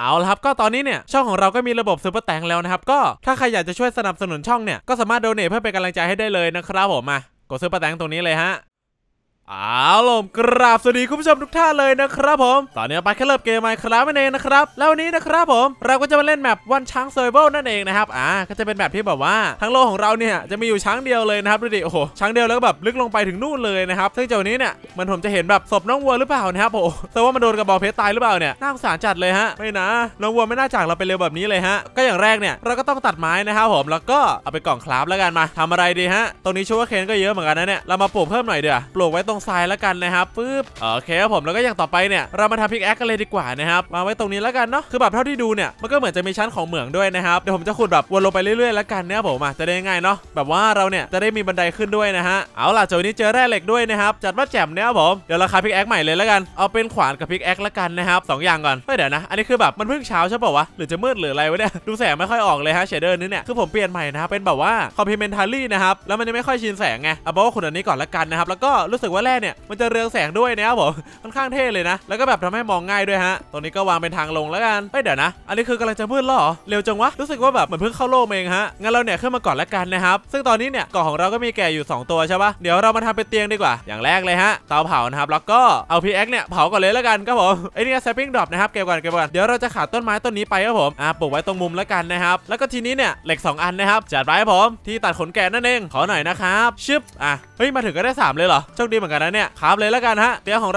เอาละครับก็ตอนนี้เนี่ยช่องของเราก็มีระบบซุปเปอร์แตงแล้วนะครับก็ถ้าใครอยากจะช่วยสนับสนุนช่องเนี่ยก็สามารถโดเนทเพื่อเป็นกำลังใจให้ได้เลยนะครับผมมากดซุปเปอร์แตงตรงนี้เลยฮะเอาล่ะกราบสวัสดีคุณผู้ชมทุกท่านเลยนะครับผมตอนนี้ไปแค่เริ่มเกมมาครับนั่นเองนะครับแล้ววันนี้นะครับผมเราก็จะมาเล่นแมปวันช้างเซอร์ไววัลนั่นเองนะครับก็จะเป็นแมปที่แบบว่าทั้งโลกของเราเนี่ยจะมีอยู่ช้างเดียวเลยนะครับดูดิโอ้โหช้างเดียวแล้วแบบลึกลงไปถึงนู่นเลยนะครับซึ่งเจ้านี้เนี่ยมันผมจะเห็นแบบศพน้องวัวหรือเปล่านะครับโอ้แต่ว่ามันโดนกระบอกเพชรตายหรือเปล่าเนี่ยน่าสงสารจัดเลยฮะไม่นะน้องวัวไม่น่าจากเราไปเร็วแบบนี้เลยฮะก็อย่างแรกเนี่ยเราก็ต้องตัดไม้นะครับผมแล้วก็เอาไปกล่องคราฟแล้วกันมาทำอะไรดีฮะตรงนี้ชัวร์เคนก็เยอะเหมือนกันนะเนี่ยเรามาปลูกเพิ่มหน่อยเดี๋ยวปลูกไว้ทรายแล้วกันนะครับปึ๊บโอเคครับผมแล้วก็อย่างต่อไปเนี่ยเรามาทำพิกแอคกันเลยดีกว่านะครับมาไว้ตรงนี้แล้วกันเนาะคือแบบเท่าที่ดูเนี่ยมันก็เหมือนจะมีชั้นของเหมืองด้วยนะครับเดี๋ยวผมจะขุดแบบวนลงไปเรื่อยๆแล้วกันเนี่ยผมจะได้ง่ายเนาะแบบว่าเราเนี่ยจะได้มีบันไดขึ้นด้วยนะฮะเอาล่ะเจ้านี้เจอแร่เหล็กด้วยนะครับจัดว่าแจ่มเนี่ยผมเดี๋ยวเราคาพิกแอคใหม่เลยแล้วกันเอาเป็นขวานกับพิกแอคแล้วกันนะครับ2อย่างก่อนไม่เดี๋ยวนะอันนี้คือแบบมันเพิ่งเช้าใช่ป่าววะหรือจะมืดหรืออะไรวะเนี่ยดูแสงไม่ค่อยออกเลยฮะเชเดอร์นี่เนี่ยคือผมเปลี่ยนใหม่นะครับเป็นแบบว่าคอมพลีเมนทารี่นะครับแล้วมันจะไม่ค่อยชินแสงไงเอาว่าขุดอันนี้ก่อนละกันนะครับแล้วก็รู้สึกว่าแร่เนี่ยมันจะเรืองแสงด้วยนะครับผมค่อนข้างเท่เลยนะแล้วก็แบบทำให้มองง่ายด้วยฮะตรงนี้ก็วางเป็นทางลงแล้วกันเดี๋ยวนะอันนี้คือกำลังจะมืดแล้วเหรอเร็วจังวะรู้สึกว่าแบบเหมือนเพิ่งเข้าโลกเองฮะงั้นเราเนี่ยขึ้นมาก่อนละกันนะครับซึ่งตอนนี้เนี่ยเกาะของเราก็มีแก่อยู่2ตัวใช่ปะเดี๋ยวเรามาทำเป็นเตียงดีกว่าอย่างแรกเลยฮะเตาเผานะครับแล้วก็เอาพีเอ็กเนี่ยเผาก่อนเลยแล้วกันครับผมไอ้นี่แซปปิ้งดรอปนะครับเก็บก่อนเดี๋ยวเราจะขาดต้นไม้ต้นนี้ไปครับผมปลูกไว้ตรงมุมแล้วกันนะครับแล้วก็ทีนี้เนี่ยเหล็ก2อันนะครับจัดไว้ผมที่ตัดขนแกะนั่นเองขอหน่อยนะครับชึบเฮ้ยมาถึงก็ได้3เลยเหรอโชคดีเหมือนกันนะเนี่ยครับเลยแล้วกันฮะเตียงของ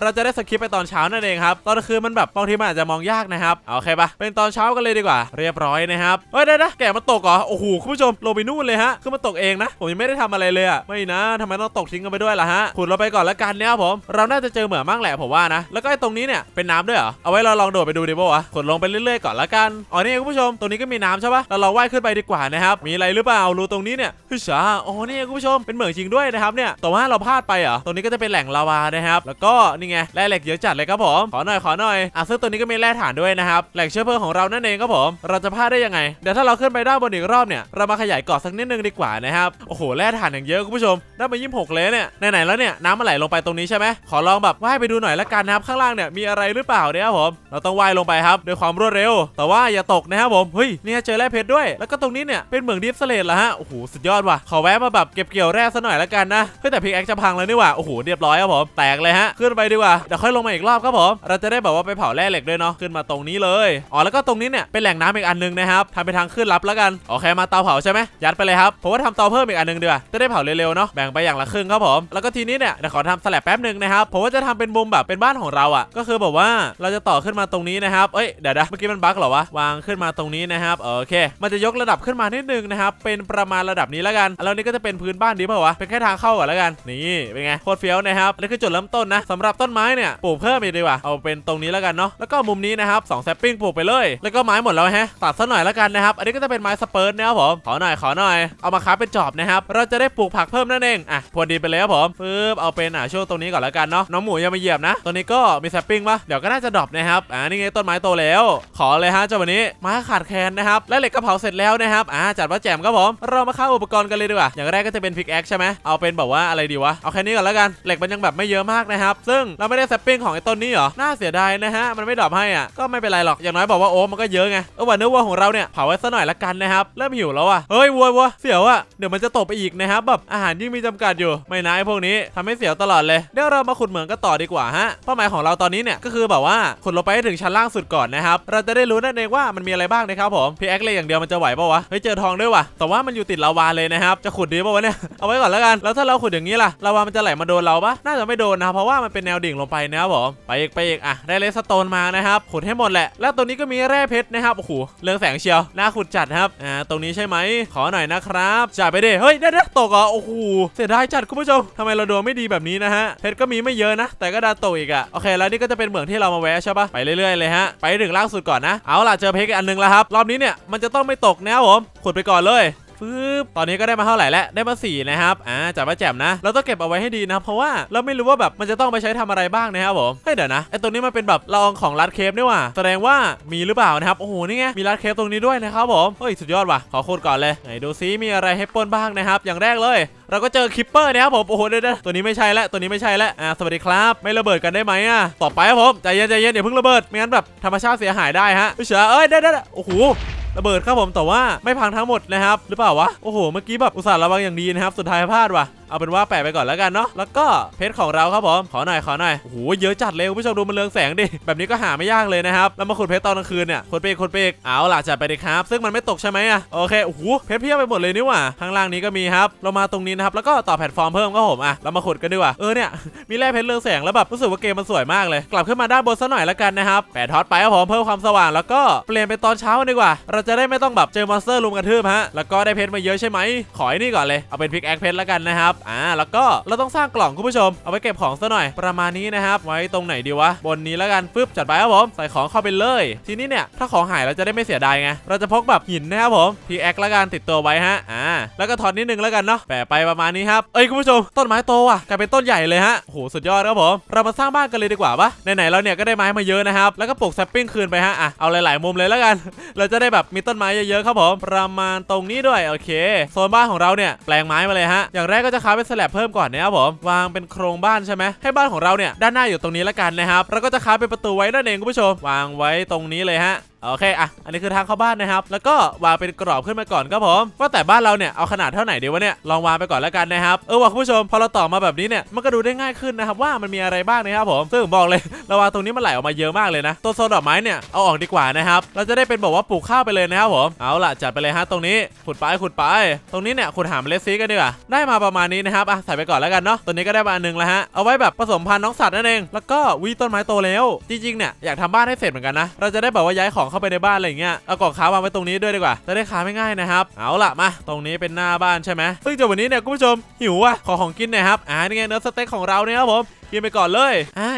เราจะได้สคริปไปตอนเช้านั่นเองครับตอนคืนมันแบบบางทีมันอาจจะมองยากนะครับโอเคปะเป็นตอนเช้ากันเลยดีกว่าเรียบร้อยนะครับเฮ้ยได้นะแกะมันตกเหรอโอ้โหคุณผู้ชมลงไปนู่นเลยฮะคือมันตกเองนะผมยังไม่ได้ทำอะไรเลยอะไม่นะทำไมต้องตกทิ้งกันไปด้วยล่ะฮะขุดเราไปก่อนละกันเนี่ยผมเราน่าจะเจอเหมืองมั่งแหละผมว่านะแล้วก็ไอ้ตรงนี้เนี่ยเป็นน้ำด้วยเหรอเอาไว้เราลองโดดไปดูดิบ่วะขุดลงไปเรื่อยๆก่อนละกันอ๋อนี่คุณผู้ชมตรงนี้ก็มีน้ำใช่ปะเราลองว่ายขึ้นไปดีกว่านะครับมีอะไรหรือเปล่ารูตรงนี้เนี่ยเฮ้ยจ๋าอ๋อนี่คุณผู้ชมเป็นเหมืองจริงด้วยนะครับเนี่ยแต่ว่าเราพลาดไปเหรอตรงนี้ก็จะเป็นแหล่งลาวานะครับแล้วก็นี่ไงแร่เหล็กเยอะจัดเลยครับผมขอหน่อยซึ่งตัวนี้ก็มีแร่ฐานด้วยนะครับแหล่งเชื้อเพลิงของเรานั่นเองครับผมเราจะพลาดได้ยังไงเดี๋ยวถ้าเราขึ้นไปด้านบนอีกรอบเนี่ยเรามาขยายเกาะสักนิดนึงดีกว่านะครับโอ้โหแร่ฐานอย่างเยอะคุณผู้ชมได้มา26เลยเนี่ยไหนๆแล้วเนี่ยน้ำมันไหลลงไปตรงนี้ใช่ไหมขอลองแบบว่ายไปดูหน่อยละกันนะครับข้างล่างเนี่ยมีอะไรหรือเปล่าเนี่ยครับผมเราต้องว่ายลงไปครับด้วยความรวดเร็วแต่ว่าอย่าตกนะครับผมเฮ้ยเนี่ยเจอแร่เพชรด้วยแล้วก็ตรงนี้เนี่ยเป็นเหมืองดิฟเซเลตเหรอฮะโอ้โหสุดยอดว่ะขอแวะมาแบบเก็บเกี่ยวแร่ซะหน่อยละกันนะเพื่อแต่พิกแอคจะพังแล้วนี่ว่ะโอ้โหเรียบร้อยครับผมแตกเลยฮะขึ้นไปดีกว่าเดี๋ยวค่อยลงมาอีกรอบครับผมเราจะได้แบบว่าไปเผาแร่เหล็กด้วยเนาะขึ้นมาตรงนี้เลยอ๋อแล้วก็ตรงนี้เนี่ยเป็นแหล่งน้ำอีกอันนึงนะครับทำเป็นทางขึ้นลับแล้วกันโอเคมาเตาเผาใช่ไหมยัดไปเลยครับผมว่าทำเตาเพิ่มอีกอันนึงดีกว่าจะได้เผาเร็วๆเนาะแบ่งไปอย่างละครึ่งครับผมแล้วก็ทีนี้เนี่ยเดี๋ยวขอทำสลับแป๊บนึงนะครับผมว่าจะทำเป็นมุมแบบเป็นบ้านของเราอ่ะก็คือแบบว่าเราจะต่อขึ้นมาตรงนี้นะครับเอ้ยเดี๋ยวนะเมื่อกี้มันบั๊กเหรอวะวางขึ้นมาตรงนี้นะครับโอเคมันจะยกระดับขึ้นมานิดนึงนะครับเป็นประมาณระดับนี้แล้วกันแล้วนี่ก็จะเป็นพื้นบ้านดีเปล่าวะเป็นแค่ทางเข้าก่อนแล้วกันนี่เป็นไงโคตรเฟี้ยวนะครับนี่คือจุดเริ่มต้นนะสำหรับต้นไม้เนี่ยปลูกเพิ่มอีกดีกว่าเอาเป็นตรงนี้แล้วกันเนาะแล้วก็มุมนี้นะครับ2แซปปิ้งปลูกไปเลยแล้วก็ไม้หมดแล้วฮะตัดซะหน่อยแล้วกันนะครับอันนี้ก็จะเป็นไม้สเปิร์ตนะครับผมขอหน่อยเอามาค้าเป็นจอบนะครับเราจะได้ปลูกผักเพิ่มนั่นเองพอดีไปเลยครับผมปึ๊บเอาเป็นช่วงตรงนี้ก่อนแล้วกันเนาะน้องหมูยังไม่เหยียบนะตรงนี้ก็มีแซปปิ้งปะเดี๋ยวก็น่าจะดรอปนะครับนี่ไงต้นไม้โตแล้วขอเลยฮะเจ้าวันนี้มาขาดแคลนนะครับและเหล็กกระเผาเสร็จแล้วนะครับจัดว่าแจมครับผมเรามาเข้าอุปกรณ์กันเลยดีกว่าอย่างแรกก็จะเป็นพิกแอคใช่ไหมเอาเป็นแบบว่าอะไรดีวะเอาแค่นี้ก่อนแล้วกันเหล็กมันยังแบบไม่เยอะมากนะครับซึ่งเราไม่ได้แซปปิ้งของไอ้ต้นนี้เหรอน่าเสียดายนะฮะมันไม่ดรอปให้อ่ะก็ไม่เป็นไรหรอกอย่างน้อยบอกว่าโอ้มันก็เยอะไงวันนี้วัวของเราเนี่ยเผาไว้ซะหน่อยละกันนะครับเริ่มหิวแล้วอ่ะเฮ้ยวัวเสียวอ่ะเดี๋ยวมันจะตกไปอีกนะครับแบบอาหารยิ่งมีจำกัดอยู่ไม่นะไอ้พวกนี้ทำให้เสียวตลอดเลยเดี๋ยวเรามาขุดเหมืองก็ต่อดีกว่าฮะเป้าหมายของเราตอนนี้เนี่ยก็คือแบบว่าขุดลงไปให้ถึงชั้นล่างสุดก่อนนะครับเราจะได้รู้นั่นเองว่ามันมีอะไรบ้างนะครับผมพีแอคเลยอย่างเดียวมันจะไหวป่าววะเฮ้ยเจอทองด้วยว่ะแต่ว่ามันอยู่ติดลาวาเลยนะครับจะขุดดีป่าววะเนี่ยเอาไว้ก่อนแล้วกันแล้วถ้าเราขุดอย่างนี้ล่ะลาวามันจะไหลมาโดนเราปะน่าจะไม่โดนนะเพราะว่ามันเป็นแนวดิ่งลงไปนะครับผมไปอีกได้เลสโตนมานะครับขุดให้หมดแหละแล้วตรงนี้ก็มีแร่เพชรนะครับโอ้โหเรืองแสงเชียวน่าขุดจัดครับตรงนี้ใช่ไหมขอหน่อยนะครับจัดไปเด้เฮ้ยได้ตกอ่ะโอ้โหเสียดายจัดคุณผู้ชมทำไมเราดวงไม่ดีแบบนี้นะฮะเพชรก็มีไม่เยอะนะแต่ก็ดาตกอีกอ่ะโอเคแล้วนี่ก็จะเป็นเหมืองที่เรามาแวะใช่ปะไปเรื่อยๆเลยฮะไปถึงล่างสุดก่อนนะเอาล่ะเจอเพชรอันนึงแล้วครับรอบนี้เนี่ยมันจะต้องไม่ตกนะครับผมขุดไปก่อนเลย ปึ๊บตอนนี้ก็ได้มาเท่าไหร่แล้วได้มา4นะครับจัดว่าแจ่มนะเราต้องเก็บเอาไว้ให้ดีนะเพราะว่าเราไม่รู้ว่าแบบมันจะต้องไปใช้ทำอะไรบ้างนะครับผมเฮ้ยเดี๋ยวนะไอตัวนี้มันเป็นแบบละอองของรัดเคปนี่ว่ะแสดงว่ามีหรือเปล่านะครับโอ้โหนี่ไงมีรัดเคปตรงนี้ด้วยนะครับผมเฮ้ยสุดยอดว่ะขอโคตรก่อนเลยไหนดูซิมีอะไรให้ปนบ้างนะครับอย่างแรกเลยเราก็เจอคิปเปอร์นะครับผมโอ้โหเด้อตัวนี้ไม่ใช่ละตัวนี้ไม่ใช่ละสวัสดีครับไม่ระเบิดกันได้ไหมอ่ะต่อไปครับผมใจเย็นใจเย็นอย่าเพิ่งระเบิดไม่งั้นแบบธรรมชาติเสียหายได้ฮะเฉยเอ้ยได้โอ้โหระเบิดครับผมแต่ว่าไม่พังทั้งหมดนะครับหรือเปล่าวะโอ้โหเมื่อกี้แบบอุตส่าห์ระวังอย่างดีนะครับสุดท้ายพลาดว่ะเอาเป็นว่าแปะไปก่อนแล้วกันเนาะแล้วก็เพชรของเราครับผมขอหน่อยโอ้โหเยอะจัดเลยคุณผู้ชมดูมันเรืองแสงดิแบบนี้ก็หาไม่ยากเลยนะครับแล้วมาขุดเพชรตอนกลางคืนเนี่ยคนเปกเอาล่ะจัดไปเลยครับซึ่งมันไม่ตกใช่ไหมอ่ะโอเคโอ้โหเพชรเพียบไปหมดเลยนี่ว่ะข้างล่างนี้ก็มีครับเรามาตรงนี้นะครับแล้วก็ต่อแพลตฟอร์มเพิ่มก็ผมอ่ะเรามาขุดกันดีกว่าเนี่ยมีแร่เพชรเรืองแสงแล้วแบบรู้สึกว่าเกมมันสวยมากเลยกลับขึ้นมาด้านบนซะหน่อยแล้วกันนะครับแปะท็อตไปครับผมเพิ่มความสว่างแล้วก็เปลี่ยนเป็นตอนเช้าดีกว่าเราจะได้ไม่ต้องแบบเจอมอนสเตอร์ลุมกระทืบฮะแล้วก็ได้เพชรมาเยอะใช่ไหมขอไอ้นี่ก่อนเลยเอาเป็นพิกแอคเพชรแล้วกันนะครับแล้วก็เราต้องสร้างกล่องคุณผู้ชมเอาไว้เก็บของซะหน่อยประมาณนี้นะครับไว้ตรงไหนดีวะบนนี้แล้วกันปึ๊บจัดไปครับผมใส่ของเข้าไปเลยทีนี้เนี่ยถ้าของหายเราจะได้ไม่เสียดายไงเราจะพกแบบหินนะครับผมพิกแอคแล้วกันติดตัวไว้ฮะแล้วก็ถอดนิดนึงแล้วกันเนาะแปะไปประมาณนี้ครับเอ้ยคุณผู้ชมต้นไม้โตว่ะกลายเป็นต้นใหญ่เลยฮะโหสุดยอดครับผมเรามาสร้างบ้านกันเลยดีกว่าปะไหนๆเราเนี่ยก็ได้ไม้มาเยอะนะครับแล้วก็ปลูกแซปปิ้งคืนไปฮะเอาหลายๆมุมเลยแล้วกันเราจะได้แบบมีต้นไม้เยอะๆครับผมประมาณตรงนี้ด้วยโอเคโซนบ้านของเราเนี่ยแปลงไม้มาเลยฮะอย่างแรกก็จะค้าเป็นสแลบเพิ่มก่อนนะครับผมวางเป็นโครงบ้านใช่ไหมให้บ้านของเราเนี่ยด้านหน้าอยู่ตรงนี้แล้วกันนะครับเราก็จะค้าเป็นประตูไว้นั่นเองคุณผู้ชมวางไว้ตรงนี้เลยฮะโอเคอันนี้คือทางเข้าบ้านนะครับแล้วก็วางเป็นกรอบขึ้นมาก่อนครับผมว่าแต่บ้านเราเนี่ยเอาขนาดเท่าไหร่ดีวะเนี่ยลองวางไปก่อนแล้วกันนะครับว่าคุณผู้ชมพอเราต่อมาแบบนี้เนี่ยมันก็ดูได้ง่ายขึ้นนะครับว่ามันมีอะไรบ้างนะครับผมซึ่งผมบอกเลยเราวางตรงนี้มันไหลออกมาเยอะมากเลยนะต้นโซนดอกไม้เนี่ยเอาออกดีกว่านะครับเราจะได้เป็นบอกว่าปลูกข้าวไปเลยนะครับผมเอาล่ะจัดไปเลยฮะตรงนี้ขุดไปตรงนี้เนี่ยขุดหาเมล็ดซีกันดีกว่าได้มาประมาณนี้นะครับใส่ไปก่อนแล้วกันเนาะตัวนี้ก็ได้มาอันนึงแล้วฮะเอาไว้แบบผสมพันธุ์น้องสัตว์นั่นเองแล้วก็วีต้นไม้โตแล้วจริงๆเนี่ยอยากทำบ้านให้เสร็จเหมือนกันนะเราจะได้แบบว่าย้ายของเข้าไปในบ้านอะไรอย่างเงี้ยเอากล่องค้าวางไว้ตรงนี้ด้วยดีกว่าจะได้ค้าไม่ง่ายนะครับเอาล่ะมาตรงนี้เป็นหน้าบ้านใช่ไหมซึ่งจากวันนี้เนี่ยคุณผู้ชมหิวอ่ะขอของกินหน่อยครับนี่ไงเนื้อสเต็กของเราเนี่ยครับผมกินไปก่อนเลย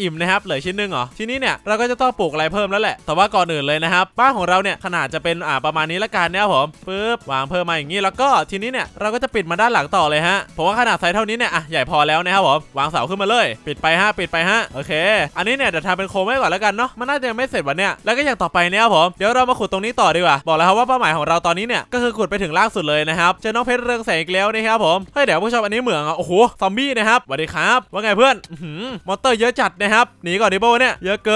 อิ่มนะครับเหลือชิ้นนึงเหรอทีนี้เนี่ยเราก็จะต้องปลูกอะไรเพิ่มแล้วแหละแต่ว่าก่อนอื่นเลยนะครับบ้านของเราเนี่ยขนาดจะเป็นประมาณนี้ละกันเนี่ยผมปึ๊บวางเพิ่มมาอย่างนี้แล้วก็ทีนี้เนี่ยเราก็จะปิดมาด้านหลังต่อเลยฮะผมว่าขนาดไซส์เท่านี้เนี่ยใหญ่พอแล้วนะครับผมวางเสาขึ้นมาเลยปิดไปฮะโอเคอันนี้เนี่ยเดี๋ยวทำเป็นโคมไว้ก่อนแล้วกันเนาะมันน่าจะยังไม่เสร็จวันเนี้ยแล้วก็อย่างต่อไปเนี่ยผมเดี๋ยวเรามาขุดตรงนี้ต่อดีกว่าบอกแล้วครับว่าเป้าหมายของเราตอนนี้เนี่ยก็คือขุดไปถึงล่างสุดเลยนะครับเจอน้องเพชรเรืองแสงอีกแล้วนะครับผมเฮ้ยเดี๋ยวผู้ชมอันนี้เหมืองโอ้โหซอมบี้นะครับสวัสดีครับว่าไงเพื่อนมอนเตอร์เยอะจัดนะครับหนีก่อนดิโบ้เนี่ยเยอะเก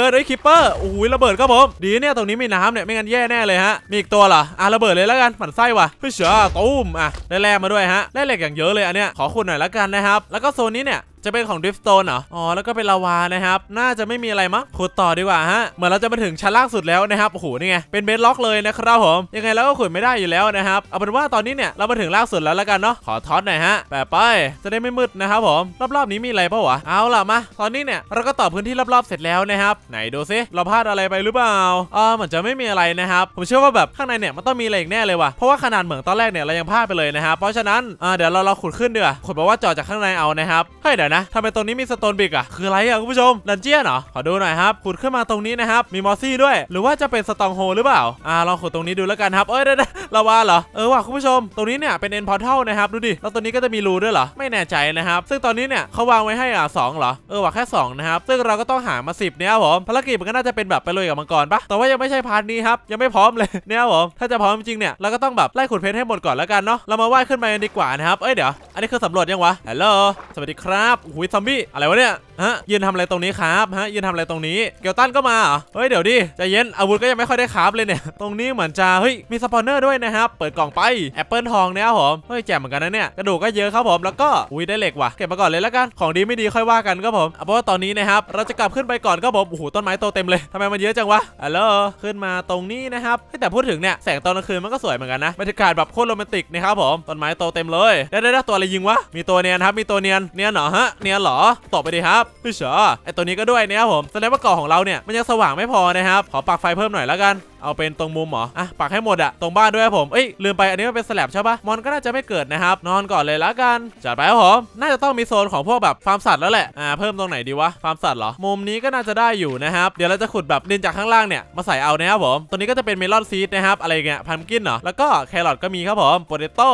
ินไอ้คิปเปอร์อุ้ยระเบิดครับผมดีเนี่ยตรงนี้มีน้ำเนี่ยไม่งั้นแย่แน่เลยฮะมีอีกตัวเหรอระเบิดเลยแล้วกันฝันไส้ว่ะเฮ้ยเสือตุ้มได้แร่มาด้วยฮะได้เหล็กอย่างเยอะเลยอันเนี้ยขอขุดหน่อยแล้วกันนะครับแล้วก็โซนนี้เนี่ยจะเป็นของดริฟต์สโตนเหรอแล้วก็เป็นลาวานะครับน่าจะไม่มีอะไรมั้งขุดต่อดีกว่าฮะเหมือนเราจะมาถึงชั้นล่างสุดแล้วนะครับโอ้โหนี่ไงเป็นเบสล็อกเลยนะครับผมยังไงแล้วก็ขุดไม่ได้อยู่แล้วนะครับเอาเป็นว่าตอนนี้เนี่ยเรามาถึงล่างสุดแล้วละกันเนาะขอท็อตหน่อยฮะแปะไปจะได้ไม่มืดนะครับผมรอบนี้มีอะไรเปล่าวะเอาล่ะมาตอนนี้เนี่ยเราก็ต่อพื้นที่รอบๆเสร็จแล้วนะครับไหนดูซิเราพลาดอะไรไปหรือเปล่าเหมือนจะไม่มีอะไรนะครับผมเชื่อว่าแบบข้างในเนี่ยมันต้องมีอะไรอีกแน่เลยว่ะเพราะว่าขนาดเหมืองตอนแรกเนี่ยเรายังพลาดไปเลยนะครับเพราะฉะนั้นเดี๋ยวเราขุดขึ้นเดี๋ยวขุดบอกว่าเจาะจากข้างในเอานะครับให้เดี๋ยวนะทำไมตรงนี้มีสโตนบิกอ่ะคืออะไรอ่ะคุณผู้ชมดันเจี้ยนเหรอขอดูหน่อยครับขุดขึ้นมาตรงนี้นะครับมีมอสซี่ด้วยหรือว่าจะเป็นสตองโฮหรือเปล่าลองขุดตรงนี้ดูแล้วกันครับเอ้ยได้ลาวาเหรอว่ะคุณผู้ชมตรงนี้เนี่ยเป็นเอ็นพอร์ทัลนะครับดูดิแล้วตัวนี้ก็จะมีรูด้วยเหรอไม่แน่ใจนะครับซึ่งตอนนี้เนี่ยเขาวางไว้ให้2เหรอว่ะแค่2นะครับซึ่งเราก็ต้องหามา10เนี่ยผมภารกิจมันก็น่าจะเป็นแบบไปเลยกับมังกรปะแต่ว่ายังไม่ใช่พาร์ทนี้ครับยังไม่พร้อมเลยเนี่ยผมถ้าจะพร้อมจริงเนี่ยเราก็ต้องแบบไล่ขุดเพชรให้หมดก่อนแล้วกันเนาะเรามาวาดขึ้นมาดีกว่านะครับเอ้ยเดี๋ยวอันนี้คือสำรวจยังวะฮัลโหลสวัสดีครับอุ้ยซอมบี้อะไรวะเนี่ยยืนทำอะไรตรงนี้ครับยืนทำอะไรตรงนี้เกลตันก็มาเฮ้ยเดี๋ยวดิใจเย็นอาวุธก็ยังไม่ค่อยได้คราฟเลยเนี่ยตรงนี้เหมือนจะเฮ้ยมีสปอนเนอร์ด้วยนะครับเปิดกล่องไปแอปเปิลทองเนี่ยผมเฮ้ยแจ่มเหมือนกันนะเนี่ยกระดูกก็เยอะครับผมแล้วก็อุ้ยได้เหล็กว่ะเก็บมาก่อนเลยแล้วกันของดีไม่ดีค่อยว่ากันครับผมเพราะว่าตอนนี้นะครับเราจะกลับขึ้นไปก่อนครับผมโอ้โหต้นไม้โตเต็มเลยทำไมมันเยอะจังวะฮัลโหลขึ้นมาตรงนี้นะครับแต่พูดถึงเนี่ยแสงตอนกลางคืนมันก็สวยเหมือนกันนะบรรยากาศแบบโคตรโรแมนติกนะครับผมต้นไม้โตเต็มเลยได้ตัวอะไรยิงวะมีตัวเนียนครับมีตัวเนียนเหรอฮะเนียนเหรอตบไปดิครับพี่เฉอไอตัวนี้ก็ด้วยเนี่ยผมแสดงว่าเกาะของเราเนี่ยมันยังสว่างไม่พอนะครับขอปักไฟเพิ่มหน่อยแล้วกัน เอาเป็นตรงมุมเหรออ่ะปักให้หมดอะตรงบ้านด้วยผมเอ้ยลืมไปอันนี้มันเป็นสแลบใช่ปะมอนก็น่าจะไม่เกิดนะครับนอนก่อนเลยละกันจัดไปครับผมน่าจะต้องมีโซนของพวกแบบฟาร์มสัตว์แล้วแหละเพิ่มตรงไหนดีวะฟาร์มสัตว์เหรอมุมนี้ก็น่าจะได้อยู่นะครับเดี๋ยวเราจะขุดแบบดินจากข้างล่างเนี่ยมาใส่เอานะครับผมตัวนี้ก็จะเป็นเมลอนซีดนะครับอะไรเงี้ยพัมกินเหรอแล้วก็แครอทก็มีครับผมโพเตโต้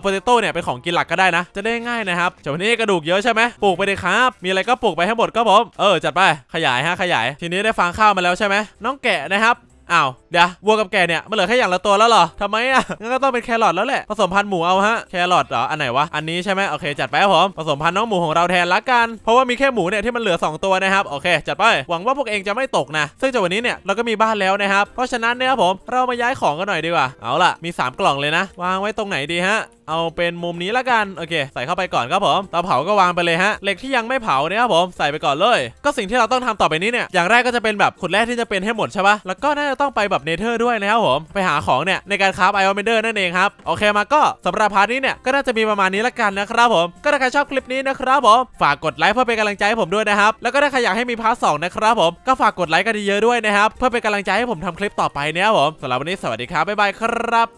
โพเตโต้เนี่ยเป็นของกินหลักก็ได้นะจะได้ง่ายนะครับเจ้านี้กระดูกเยอะใช่ไหมปลูกไปเลยครับมีอะไรก็ปลูกไปให้หมดก็ผมจัดไปขยายฮะขยายทีนี้ได้ฟางข้าวมาแล้วใช่ไหมน้องแกะนะครับอ้าวเดี๋ยววัวกับแกะเนี่ยมันเหลือแค่อย่างละตัวแล้วเหรอทำไมอ่ะงั้นก็ต้องเป็นแครอทแล้วแหละผสมพันธุ์หมูเอาฮะแครอทเหรออันไหนวะอันนี้ใช่ไหมโอเคจัดไปครับผมผสมพันธุ์น้องหมูของเราแทนละกันเพราะว่ามีแค่หมูเนี่ยที่มันเหลือ2ตัวนะครับโอเคจัดไปหวังว่าพวกเองจะไม่ตกนะซึ่งจากวันนี้เนี่ยเราก็มีบ้านแล้วนะครับเพราะฉะนั้นเนี่ยครับผมเรามาย้ายของกันหน่อยดีกว่าเอาล่ะมี3กล่องเลยนะวางไว้ตรงไหนดีฮะเอาเป็นมุมนี้ละกันโอเคใส่เข้าไปก่อนครับผมเตาเผาก็วางไปเลยฮะเหล็กที่ยังไม่เผาเนี่ยครับผมใส่ไปก่อนเลยก็สิ่งที่เราต้องทำต่อไปนี้เนี่ยอย่างแรกก็จะเป็นแบบขุดแร่ที่จะเป็นให้หมดใช่ปะแล้วก็น่าจะต้องไปแบบเนเธอร์ด้วยนะครับผมไปหาของเนี่ยในการคราฟไอออนเมนเดอร์นั่นเองครับโอเคมาก็สำหรับพาร์ทนี้เนี่ยก็น่าจะมีประมาณนี้ละกันนะครับผมก็ถ้าใครชอบคลิปนี้นะครับผมฝากกดไลค์เพื่อเป็นกำลังใจให้ผมด้วยนะครับแล้วก็ถ้าใครอยากให้มีพาร์ทสองนะครับผมก็ฝากกดไลค์กันเยอะด้วยนะครับเพื่อเป็นกำลังใจให้ผมทำคลิปต่อไปเนี่ยครับผมสำหรับวันนี้สวัสดีครับบ๊ายบายครับ